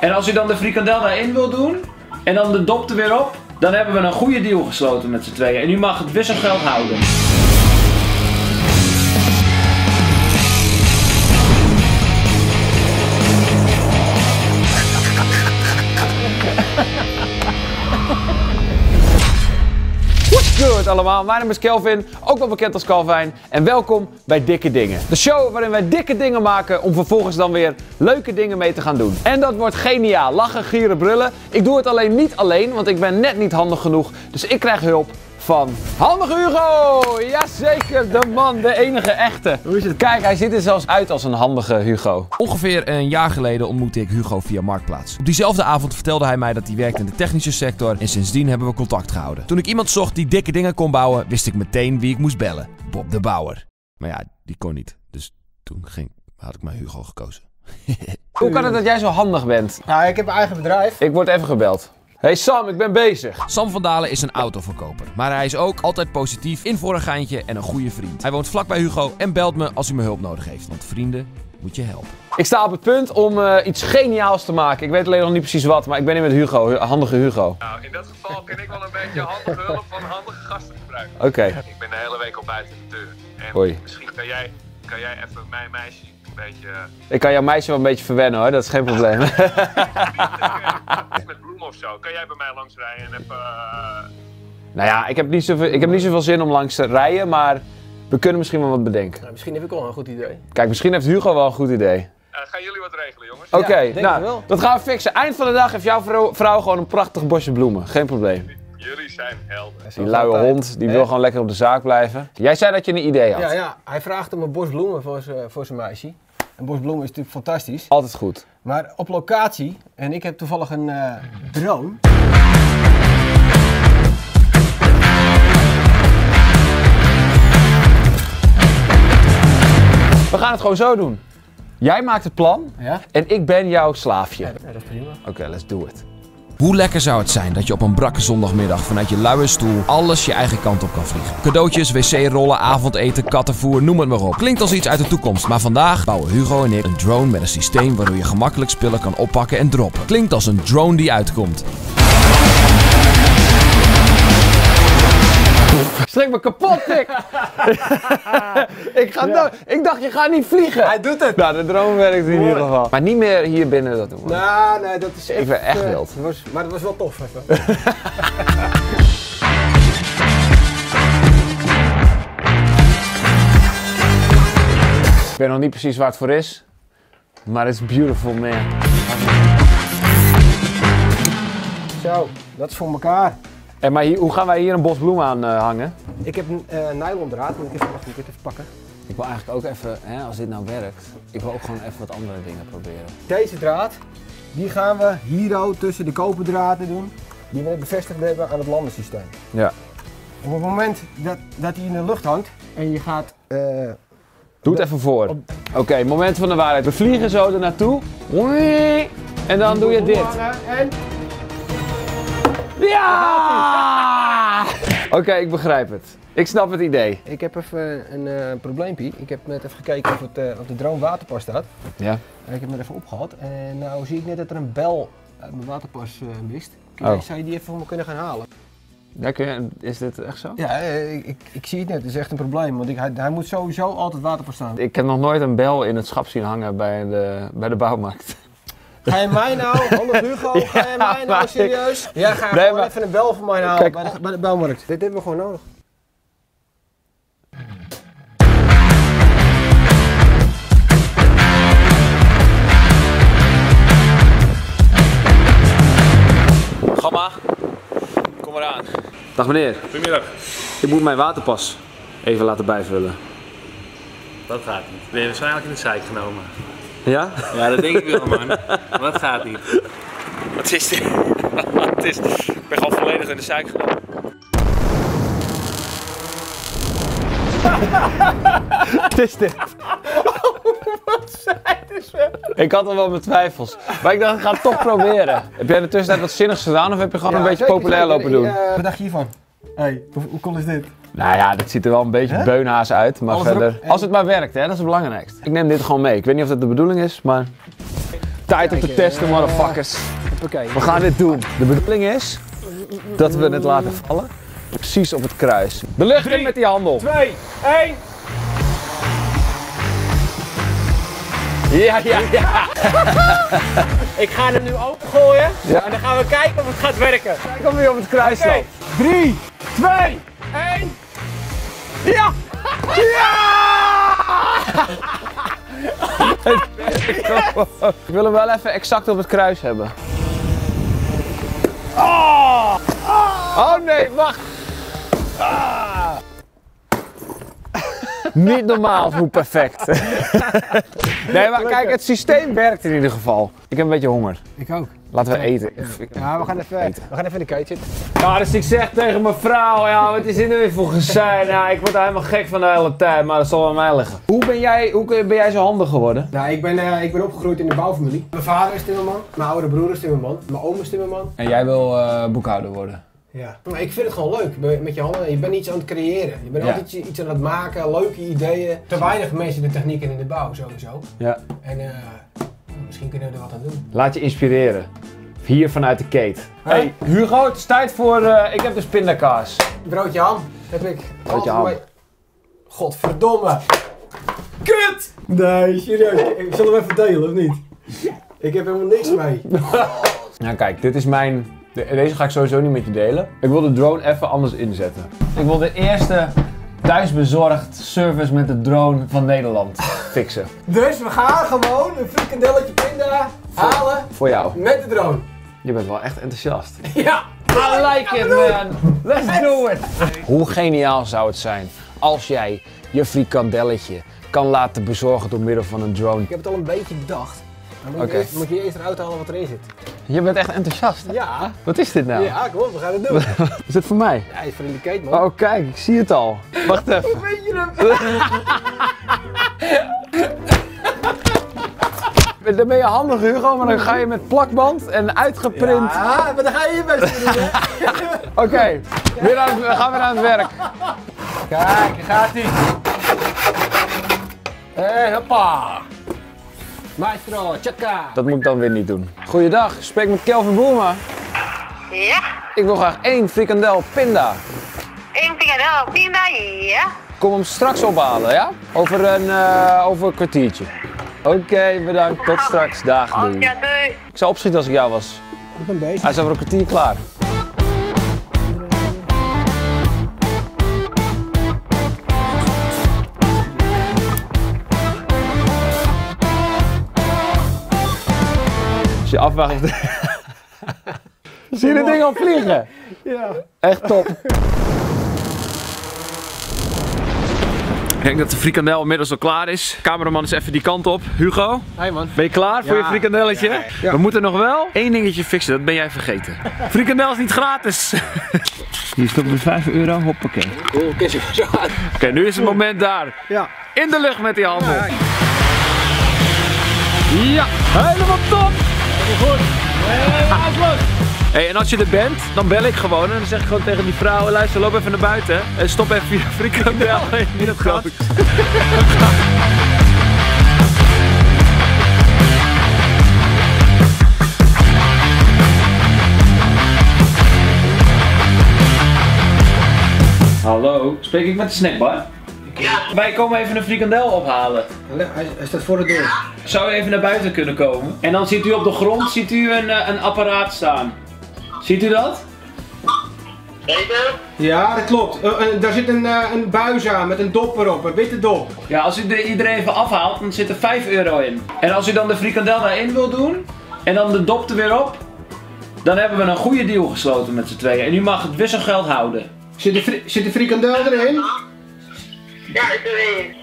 En als u dan de frikandel daarin wil doen en dan de dop er weer op, dan hebben we een goede deal gesloten met z'n tweeën. En u mag het wisselgeld houden. Goed allemaal, mijn naam is Kelvin, ook wel bekend als Kalvijn, en welkom bij Dikke Dingen. De show waarin wij dikke dingen maken om vervolgens dan weer leuke dingen mee te gaan doen. En dat wordt geniaal, lachen, gieren, brullen. Ik doe het alleen niet alleen, want ik ben net niet handig genoeg, dus ik krijg hulp van Handige Hugo! Jazeker, de man, de enige echte. Hoe is het? Kijk, hij ziet er zelfs uit als een handige Hugo. Ongeveer een jaar geleden ontmoette ik Hugo via Marktplaats. Op diezelfde avond vertelde hij mij dat hij werkt in de technische sector en sindsdien hebben we contact gehouden. Toen ik iemand zocht die dikke dingen kon bouwen, wist ik meteen wie ik moest bellen. Bob de Bouwer. Maar ja, die kon niet. Dus toen had ik maar Hugo gekozen. Hoe kan het dat jij zo handig bent? Nou, ik heb een eigen bedrijf. Ik word even gebeld. Hey Sam, ik ben bezig. Sam van Dalen is een autoverkoper, maar hij is ook altijd positief, in voor een geintje en een goede vriend. Hij woont vlakbij Hugo en belt me als hij me hulp nodig heeft, want vrienden moet je helpen. Ik sta op het punt om iets geniaals te maken. Ik weet alleen nog niet precies wat, maar ik ben hier met Hugo, Handige Hugo. Nou, in dat geval ken ik wel een beetje handige hulp van handige gasten gebruiken. Oké. Okay. Ik ben de hele week al buiten de deur. En hoi. Misschien kan jij even mijn meisje een beetje... Ik kan jouw meisje wel een beetje verwennen hoor, dat is geen probleem. Of zo. Kan jij bij mij langs rijden en even... Nou ja, ik heb niet zoveel zin om langs te rijden, maar we kunnen misschien wel wat bedenken. Nou, misschien heb ik al een goed idee. Kijk, misschien heeft Hugo wel een goed idee. Gaan jullie wat regelen, jongens? Oké, ja, nou, dat gaan we fixen. Eind van de dag heeft jouw vrouw gewoon een prachtig bosje bloemen. Geen probleem. Jullie zijn helden. Die luie hond, die wil gewoon lekker op de zaak blijven. Jij zei dat je een idee had. Ja, ja. Hij vraagt om een bos bloemen voor zijn meisje. Een bos bloemen is natuurlijk fantastisch. Altijd goed. Maar op locatie, en ik heb toevallig een drone. We gaan het gewoon zo doen. Jij maakt het plan, ja? En ik ben jouw slaafje. Ja, dat is prima. Oké, let's do it. Hoe lekker zou het zijn dat je op een brakke zondagmiddag vanuit je luie stoel alles je eigen kant op kan vliegen. Cadeautjes, wc-rollen, avondeten, kattenvoer, noem het maar op. Klinkt als iets uit de toekomst, maar vandaag bouwen Hugo en ik een drone met een systeem waardoor je gemakkelijk spullen kan oppakken en droppen. Klinkt als een drone die uitkomt. Strik me kapot, Dick! Ik dacht, je gaat niet vliegen! Hij doet het! Nou, de drone werkt in ieder geval. Maar niet meer hier binnen dat doen. Nou, nee, dat is echt... Ik ben echt wild. Maar dat was wel tof, even. Ik weet nog niet precies waar het voor is, maar it's beautiful, man. Zo, dat is voor elkaar. En maar hier, hoe gaan wij hier een bos bloemen aan hangen? Ik heb een nylon draad, moet ik even pakken. Ik wil eigenlijk ook even, hè, als dit nou werkt, ik wil ook gewoon even wat andere dingen proberen. Deze draad, die gaan we hier ook tussen de koperdraden doen. Die we bevestigd hebben aan het landensysteem. Ja. Op het moment dat die in de lucht hangt en je gaat... Doe het even voor. Oké, moment van de waarheid. We vliegen zo ernaartoe. En dan doe je dit. Ja! Oké, ik begrijp het. Ik snap het idee. Ik heb even een probleempje. Ik heb net even gekeken of de drone waterpas staat. Ja. En ik heb hem even opgehaald. En nou zie ik net dat er een bel uit mijn waterpas mist. Zou je die even voor me kunnen gaan halen? Ja, is dit echt zo? Ja, ik zie het net. Het is echt een probleem. Want hij moet sowieso altijd waterpas staan. Ik heb nog nooit een bel in het schap zien hangen bij de bouwmarkt. Ga je mij nou, Handige Hugo, ga je mij nou serieus? Ja, ga gewoon even een bel voor mij halen bij de bouwmarkt. Dit hebben we gewoon nodig. Gamma, kom maar aan. Dag meneer. Goedemiddag. Ik moet mijn waterpas even laten bijvullen. Dat gaat niet. Ben je waarschijnlijk in de zeik genomen. Ja? Ja, dat denk ik wel, man. Maar dat gaat niet. Wat is dit? Wat is dit? Ik ben gewoon volledig in de suik genomen. Wat is dit? Wat zijn ze? Ik had al wel mijn twijfels. Maar ik dacht, ik ga het toch proberen. Heb jij in de tussentijd wat zinnigs gedaan of heb je gewoon een beetje populair lopen doen? Wat dacht je hiervan? Hey, hoe cool is dit? Nou ja, dit ziet er wel een beetje beunhaas uit, maar verder... Als het maar werkt, hè, dat is het belangrijkste. Ik neem dit gewoon mee. Ik weet niet of dat de bedoeling is, maar... Tijd om te testen, motherfuckers. We gaan dit doen. De bedoeling is dat we het laten vallen. Precies op het kruis. De lucht in met die handel. 2, 1. Ja, ja, ja. Ik ga hem nu opengooien. Ja. En dan gaan we kijken of het gaat werken. Kijk of hij op het kruis loopt. 3, 2, 1. Ja! Ja! Yes. Ik wil hem wel even exact op het kruis hebben. Oh, oh. Oh nee, wacht! Ah. Niet normaal hoe perfect. Nee, maar kijk, het systeem werkt in ieder geval. Ik heb een beetje honger. Ik ook. Laten we eten. Ja, we gaan even in de keuken zitten. Ja, dus ik zeg tegen mijn vrouw, ja, wat is dit er weer voor gezein? Ja, ik word helemaal gek van de hele tijd, maar dat zal aan mij liggen. Hoe ben jij zo handig geworden? Nou, ik ben opgegroeid in de bouwfamilie. Mijn vader is timmerman, mijn oude broer is timmerman, mijn oom is timmerman. En jij wil boekhouder worden? Ja. Maar ik vind het gewoon leuk met je handen. Je bent iets aan het creëren. Je bent altijd iets aan het maken, leuke ideeën. Te weinig mensen in de techniek en in de bouw sowieso. Ja. En misschien kunnen we er wat aan doen. Laat je inspireren. Hier vanuit de Kate. Hey Hugo, het is tijd voor. Ik heb dus pindakaas. Broodje ham heb ik. Broodje ham. Godverdomme. Kut! Nee, serieus. Ik zal hem even delen of niet? Ik heb helemaal niks mee. Nou kijk, dit is mijn. Deze ga ik sowieso niet met je delen. Ik wil de drone even anders inzetten. Ik wil de eerste thuisbezorgd service met de drone van Nederland fixen. Dus we gaan gewoon een frikandelletje pinda halen. Voor jou. Met de drone. Je bent wel echt enthousiast. Ja. I like it, man. Let's do it. Hoe geniaal zou het zijn als jij je frikandelletje kan laten bezorgen door middel van een drone. Ik heb het al een beetje bedacht. Moet je eerst eruit halen wat erin zit. Je bent echt enthousiast. Hè? Ja. Wat is dit nou? Ja, klopt. We gaan het doen. Is dit voor mij? Ja, is voor in de kate, man. Oh, kijk. Ik zie het al. Wacht even. Hoe weet je dat? Dan ben je handig, Hugo, maar dan ga je met plakband en uitgeprint. Ja, maar dan ga je je best doen, hè. Oké. We gaan weer aan het werk. Kijk, daar gaat-ie. Hey, hoppa. Maestro, tjaka! Dat moet ik dan weer niet doen. Goeiedag, ik spreek met Kelvin Boelma. Ja? Ik wil graag 1 frikandel pinda. 1 frikandel pinda, ja. Kom hem straks ophalen, ja? Over een kwartiertje. Oké, bedankt. Tot straks. Dag, doei. Ja, doei. Ik zou opschieten als ik jou was. Ik ben bezig. Hij is over een kwartier klaar. Je afwacht. Zie je dit ding al vliegen? Ja. Echt top. Ik denk dat de frikandel inmiddels al klaar is. Cameraman is even die kant op. Hugo, hey man. Ben je klaar voor je frikandelletje? Ja, ja. We moeten nog wel 1 dingetje fixen, dat ben jij vergeten. Frikandel is niet gratis. Hier stopt er 5 euro, hoppakee. Oké, nu is het moment daar. Ja. In de lucht met die handen. Ja, helemaal top! Helemaal goed! Helemaal goed! Hey, en als je er bent, dan bel ik gewoon en dan zeg ik gewoon tegen die vrouw, luister, loop even naar buiten en stop even je frikandel in het gat. Hallo, spreek ik met de snackbar? Ja. Wij komen even een frikandel ophalen. Hij staat voor de deur. Zou u even naar buiten kunnen komen? En dan ziet u op de grond een apparaat staan. Ziet u dat? Ja, dat klopt. Daar zit een buis aan met een dop erop, een witte dop. Ja, als u iedereen even afhaalt, dan zit er 5 euro in. En als u dan de frikandel daarin wil doen, en dan de dop er weer op, dan hebben we een goede deal gesloten met z'n tweeën. En u mag het wisselgeld houden. Zit de frikandel erin? Ja, ik ben erin.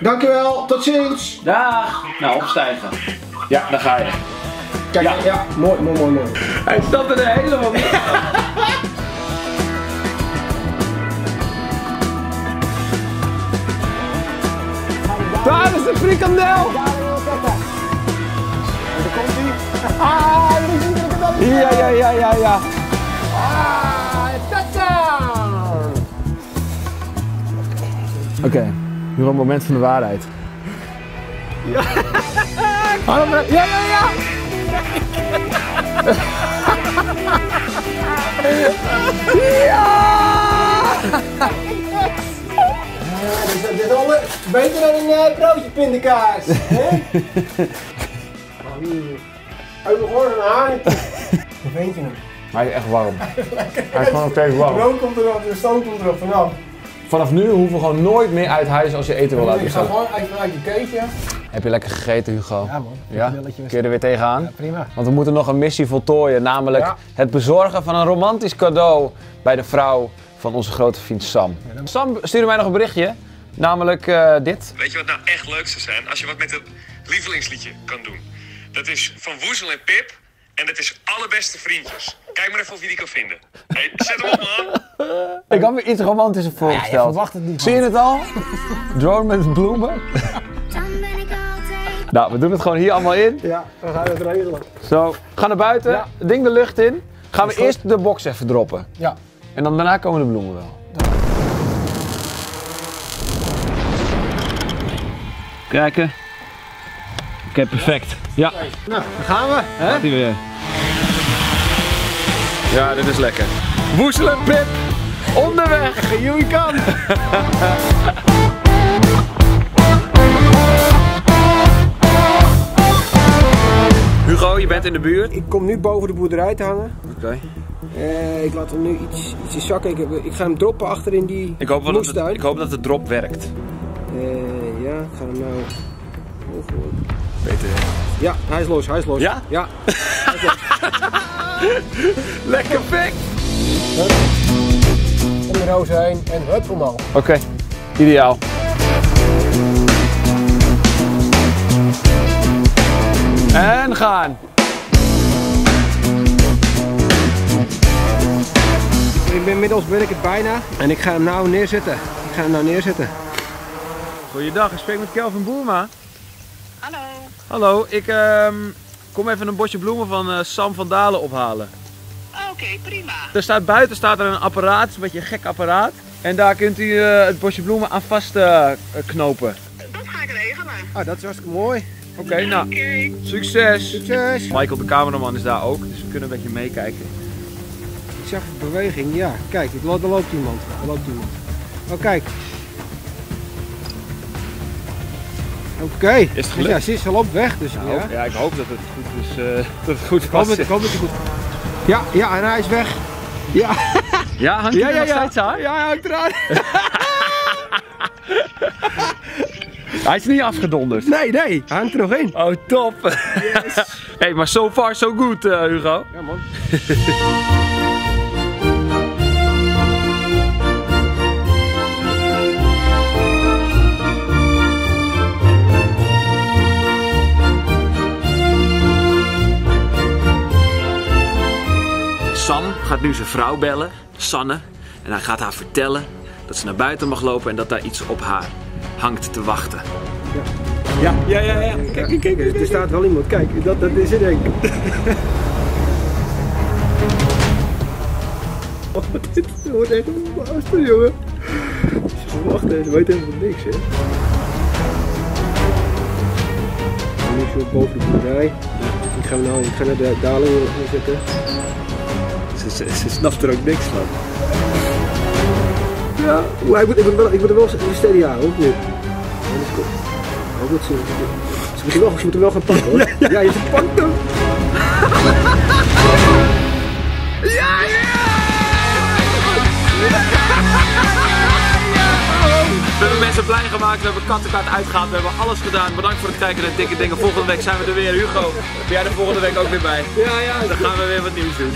Dankjewel, tot ziens. Dag. Nou, opstijgen. Ja, daar ga je. Kijk, ja, mooi. Hij stapt er helemaal niet. Daar is de frikandel. Daar komt hij. Ah, daar is de frikandel. Ja. Ah, tata. Oké, nu een moment van de waarheid. Ja. Ja. Dit is allemaal beter dan een broodje pindakaas. Hij heeft gewoon een haar. Hoe vind je hem? Hij is echt warm. Hij is gewoon nog steeds warm. De rook komt erop, de stoom komt erop vanaf. Vanaf nu hoeven we gewoon nooit meer uit huis als je eten wil laten bestellen. Ik ga gewoon uit je keetje. Heb je lekker gegeten, Hugo? Ja man. Ja? Kun je er weer tegenaan? Ja, prima. Want we moeten nog een missie voltooien, namelijk het bezorgen van een romantisch cadeau bij de vrouw van onze grote vriend Sam. Ja, dan... Sam stuurde mij nog een berichtje, namelijk dit. Weet je wat nou echt leuk zou zijn? Als je wat met het lievelingsliedje kan doen. Dat is van Woezel en Pip en dat is Allerbeste Vriendjes. Kijk maar even of je die kan vinden. Hey, zet hem op man! Ik had me iets romantischer voorgesteld. Ja, je verwacht het niet. Zie je het al? Drone met bloemen. Nou, we doen het gewoon hier allemaal in. Ja, we gaan het regelen. Zo, ga naar buiten, ding de lucht in. Gaan we eerst de box even droppen. Ja. En dan daarna komen de bloemen wel. Kijken. Oké, perfect. Ja. Nou, dan gaan we. Hè? Gaat ie weer. Ja, dit is lekker. Woezel en Pip, onderweg. Jullie kan. Hugo, je bent in de buurt. Ik kom nu boven de boerderij te hangen. Oké. Ik laat hem nu ietsje zakken. Ik ga hem droppen achter in die moestuin. Ik hoop dat de drop werkt. Ja, ik ga hem nou... Beter. Ja, hij is los, hij is los. Ja? Ja. Lekker pik! Om de roos heen en hup omhoog. Oké, ideaal. En gaan! Inmiddels ben ik het bijna en ik ga hem nou neerzetten. Goeiedag, ik spreek met Kelvin Boerma. Hallo. Hallo, ik kom even een bosje bloemen van Sam van Dalen ophalen. Oké, prima. Er staat buiten er een apparaat, een beetje een gek apparaat. En daar kunt u het bosje bloemen aan vast knopen. Dat ga ik regelen. Ah, dat is hartstikke mooi. Oké, nou, succes. Succes. Michael, de cameraman, is daar ook, dus we kunnen een beetje meekijken. Ik zag de beweging, ja. Kijk, er loopt iemand. Oh, kijk. Oké, is het gelukt? Ja, ze is al op weg, dus nou, ja, ik hoop dat het goed is, dat het goed was. Ik hoop dat het goed is. Ja, ja, en hij is weg. Ja, ja, hangt hij nog steeds aan? Ja, hij hangt eraan. Hij is niet afgedonderd. Nee, hij hangt er nog in. Oh, top. Yes. Hey, maar so far so good, Hugo. Ja, man. Sam gaat nu zijn vrouw bellen, Sanne, en hij gaat haar vertellen dat ze naar buiten mag lopen en dat daar iets op haar hangt te wachten. Ja. Kijk. Er staat wel iemand. Kijk, dat is het denk ik. Oh, dit wordt echt een jongen. Ze wachten, ze weten helemaal niks, hè. Nu is het boven de boerderij. Ik ga naar de daling zitten. Ze snapt er ook niks van. Ja, ik moet er wel steady aan, hoor. Nu. Ze moeten wel gaan pakken, hoor. Ja, je pakt hem. We hebben mensen blij gemaakt, we hebben kattenkaart uitgehaald, we hebben alles gedaan. Bedankt voor het kijken naar Dikke Dingen. Volgende week zijn we er weer. Hugo, ben jij er volgende week ook weer bij? Ja. Dan gaan we weer wat nieuws doen.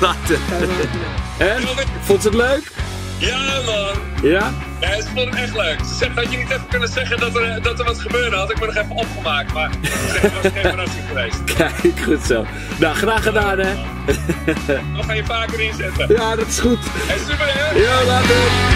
Later. En? Vond ze het leuk? Ja man! Ja? Ja, ze vond het echt leuk. Ze zegt dat je niet even kunnen zeggen dat er wat gebeurde had. Ik ben nog even opgemaakt, maar het was geen verrassing geweest. Kijk, goed zo. Nou, graag gedaan hè. We gaan je vaker inzetten. Ja, dat is goed. Hey, super hè? Ja, later.